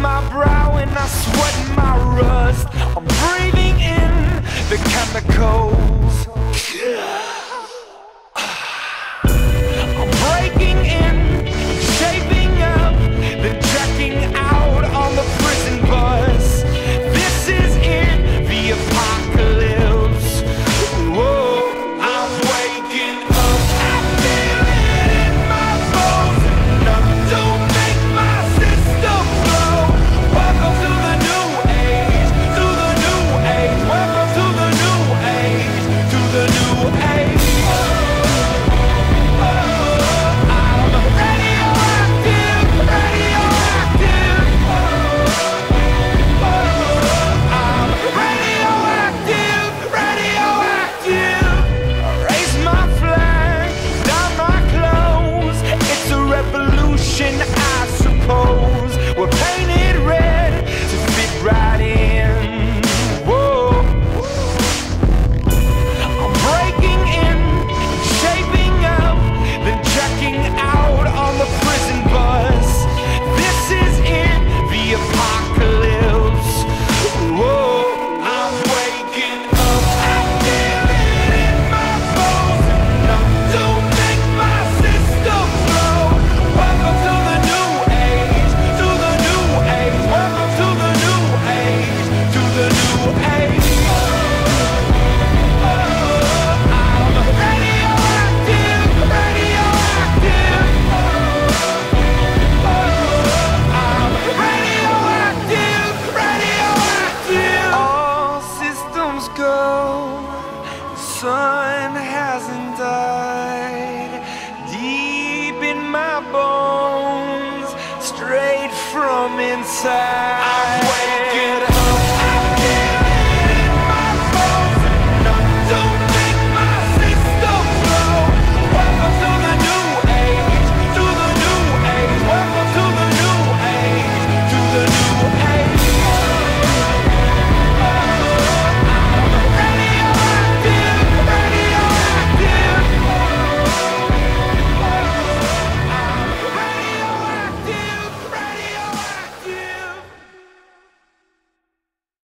my brow and I sweat my rust. I'm breathing in the chemicals. I'm breaking in, shaping up, then checking out on the prison bus. This is in the apocalypse. Whoa, I'm waking up. I feel it in my bones, enough to make my system blow. Welcome to the new age, to the new age. Welcome to the new age, to the new age. I suppose we're painted red to fit right in. Whoa, I'm breaking in, shaping up, then checking out on the prison bus. This is in the apocalypse. Whoa, I'm waking up. I feel it in my bones, enough to make my system blow. Welcome to sun hasn't died, deep in my bones, straight from inside.